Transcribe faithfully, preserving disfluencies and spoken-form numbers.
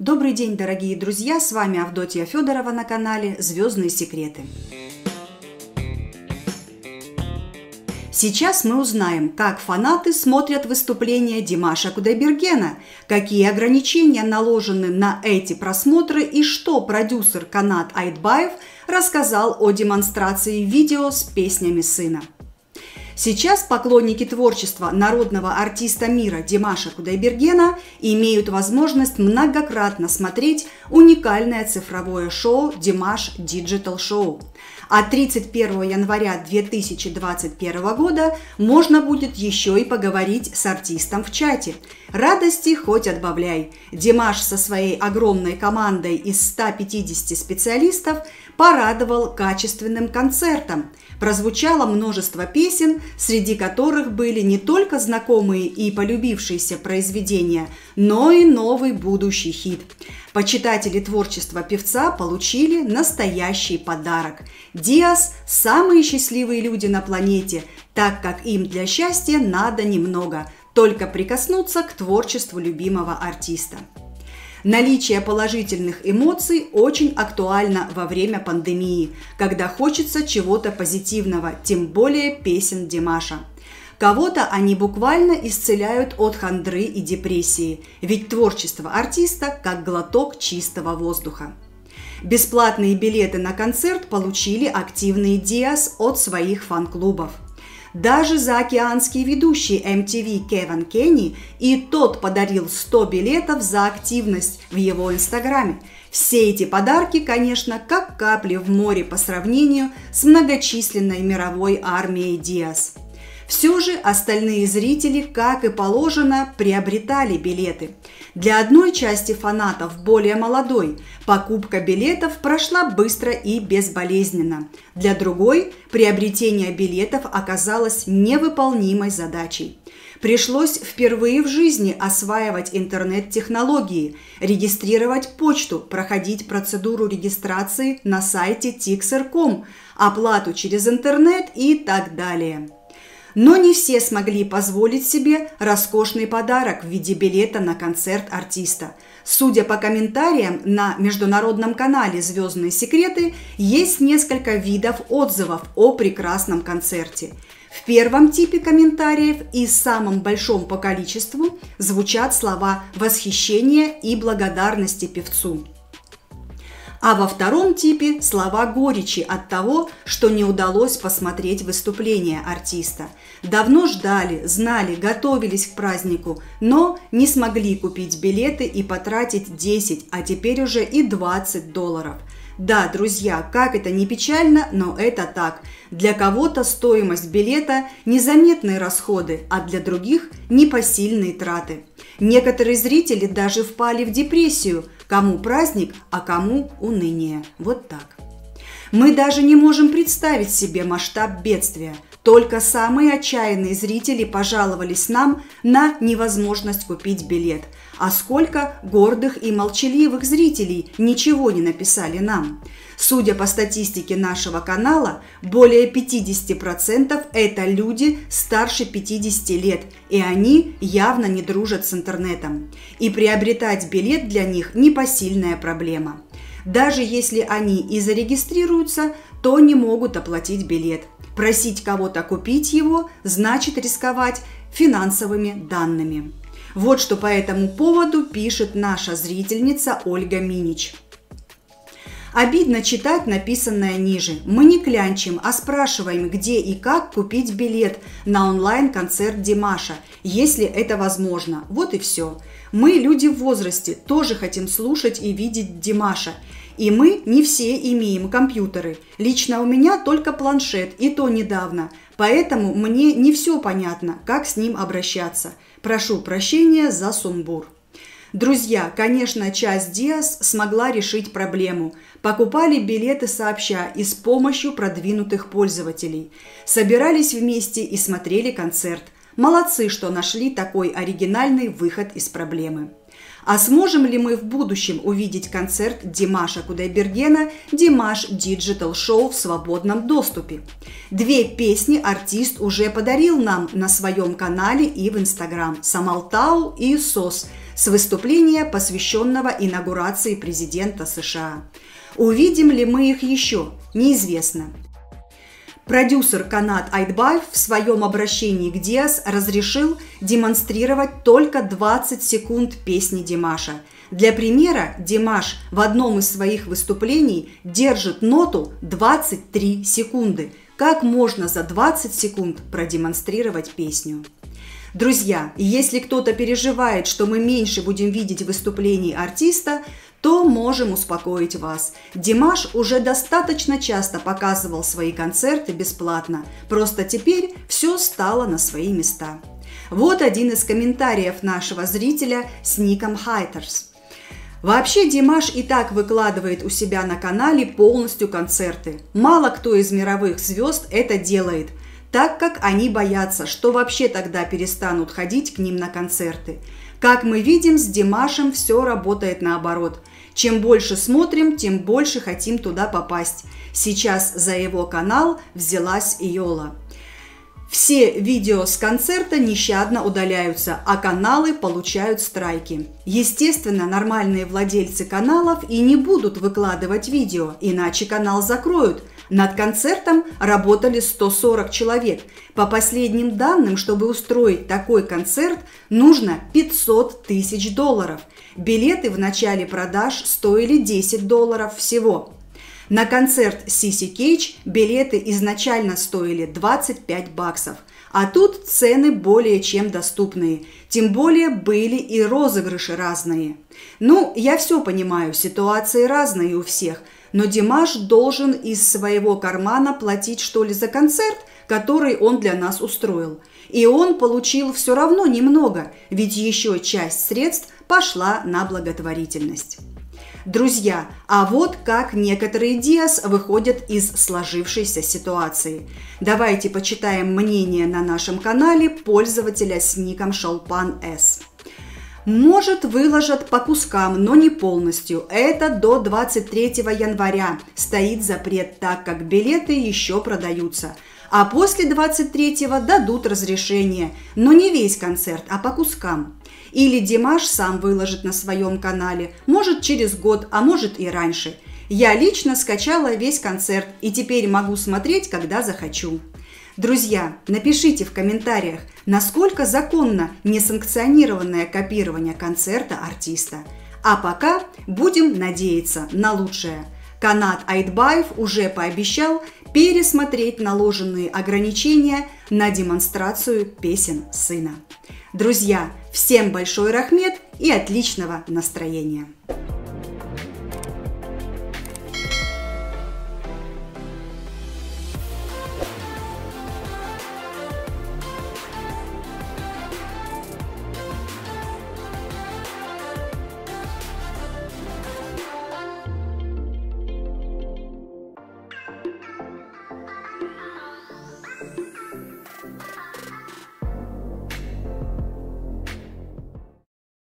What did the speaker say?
Добрый день, дорогие друзья! С вами Авдотья Федорова на канале «Звездные секреты». Сейчас мы узнаем, как фанаты смотрят выступления Димаша Кудайбергена, какие ограничения наложены на эти просмотры и что продюсер Канат Айтбаев рассказал о демонстрации видео с песнями сына. Сейчас поклонники творчества народного артиста мира Димаша Кудайбергена имеют возможность многократно смотреть уникальное цифровое шоу Dimash digital show. А тридцать первого января две тысячи двадцать первого года можно будет еще и поговорить с артистом в чате. Радости хоть отбавляй. Димаш со своей огромной командой из ста пятидесяти специалистов порадовал качественным концертом. Прозвучало множество песен, среди которых были не только знакомые и полюбившиеся произведения, но и новый будущий хит. Почитатели творчества певца получили настоящий подарок. Диас – самые счастливые люди на планете, так как им для счастья надо немного, только прикоснуться к творчеству любимого артиста. Наличие положительных эмоций очень актуально во время пандемии, когда хочется чего-то позитивного, тем более песен Димаша. Кого-то они буквально исцеляют от хандры и депрессии, ведь творчество артиста как глоток чистого воздуха. Бесплатные билеты на концерт получили активные Диас от своих фан-клубов. Даже заокеанский ведущий эм ти ви Кеван Кенни и тот подарил сто билетов за активность в его инстаграме. Все эти подарки, конечно, как капли в море по сравнению с многочисленной мировой армией Диас. Все же остальные зрители, как и положено, приобретали билеты. Для одной части фанатов, более молодой, покупка билетов прошла быстро и безболезненно. Для другой приобретение билетов оказалось невыполнимой задачей. Пришлось впервые в жизни осваивать интернет-технологии, регистрировать почту, проходить процедуру регистрации на сайте тикс эр точка ком, оплату через интернет и так далее. Но не все смогли позволить себе роскошный подарок в виде билета на концерт артиста. Судя по комментариям, на международном канале «Звездные секреты» есть несколько видов отзывов о прекрасном концерте. В первом типе комментариев и самом большом по количеству звучат слова восхищения и благодарности певцу. А во втором типе слова горечи от того, что не удалось посмотреть выступление артиста. Давно ждали, знали, готовились к празднику, но не смогли купить билеты и потратить десять, а теперь уже и двадцать долларов. Да, друзья, как это ни печально, но это так. Для кого-то стоимость билета – незаметные расходы, а для других – непосильные траты. Некоторые зрители даже впали в депрессию. Кому праздник, а кому уныние. Вот так. Мы даже не можем представить себе масштаб бедствия. Только самые отчаянные зрители пожаловались нам на невозможность купить билет. А сколько гордых и молчаливых зрителей ничего не написали нам. Судя по статистике нашего канала, более пятидесяти процентов это люди старше пятидесяти лет, и они явно не дружат с интернетом. И приобретать билет для них непосильная проблема. Даже если они и зарегистрируются, то не могут оплатить билет. Просить кого-то купить его значит рисковать финансовыми данными. Вот что по этому поводу пишет наша зрительница Ольга Минич. Обидно читать написанное ниже. Мы не клянчим, а спрашиваем, где и как купить билет на онлайн-концерт Димаша, если это возможно. Вот и все. Мы, люди в возрасте, тоже хотим слушать и видеть Димаша. И мы не все имеем компьютеры. Лично у меня только планшет, и то недавно. Поэтому мне не все понятно, как с ним обращаться. Прошу прощения за сумбур. Друзья, конечно, часть Диас смогла решить проблему. Покупали билеты сообща и с помощью продвинутых пользователей. Собирались вместе и смотрели концерт. Молодцы, что нашли такой оригинальный выход из проблемы. А сможем ли мы в будущем увидеть концерт Димаша Кудайбергена «Dimash digital show» в свободном доступе? Две песни артист уже подарил нам на своем канале и в Инстаграм – «Самалтау» и «Сос» с выступления, посвященного инаугурации президента США. Увидим ли мы их еще, неизвестно. Продюсер Канат Айтбаев в своем обращении к Диас разрешил демонстрировать только двадцать секунд песни Димаша. Для примера, Димаш в одном из своих выступлений держит ноту двадцать три секунды. Как можно за двадцать секунд продемонстрировать песню? Друзья, если кто-то переживает, что мы меньше будем видеть выступлений артиста, то можем успокоить вас. Димаш уже достаточно часто показывал свои концерты бесплатно, просто теперь все стало на свои места. Вот один из комментариев нашего зрителя с ником Haters. Вообще Димаш и так выкладывает у себя на канале полностью концерты. Мало кто из мировых звезд это делает, так как они боятся, что вообще тогда перестанут ходить к ним на концерты. Как мы видим, с Димашем все работает наоборот. Чем больше смотрим, тем больше хотим туда попасть. Сейчас за его канал взялась Иола. Все видео с концерта нещадно удаляются, а каналы получают страйки. Естественно, нормальные владельцы каналов и не будут выкладывать видео, иначе канал закроют. Над концертом работали сто сорок человек. По последним данным, чтобы устроить такой концерт, нужно пятьсот тысяч долларов. Билеты в начале продаж стоили десять долларов всего. На концерт си си Cage билеты изначально стоили двадцать пять баксов, а тут цены более чем доступные, тем более были и розыгрыши разные. Ну, я все понимаю, ситуации разные у всех, но Димаш должен из своего кармана платить что ли за концерт, который он для нас устроил. И он получил все равно немного, ведь еще часть средств пошла на благотворительность. Друзья, а вот как некоторые Диас выходят из сложившейся ситуации. Давайте почитаем мнение на нашем канале пользователя с ником Шолпан С. Может, выложат по кускам, но не полностью. Это до двадцать третьего января стоит запрет, так как билеты еще продаются. А после двадцать третьего дадут разрешение, но не весь концерт, а по кускам. Или Димаш сам выложит на своем канале, может через год, а может и раньше. Я лично скачала весь концерт и теперь могу смотреть, когда захочу. Друзья, напишите в комментариях, насколько законно несанкционированное копирование концерта артиста. А пока будем надеяться на лучшее. Канат Айтбаев уже пообещал пересмотреть наложенные ограничения на демонстрацию песен сына. Друзья, всем большой рахмет и отличного настроения!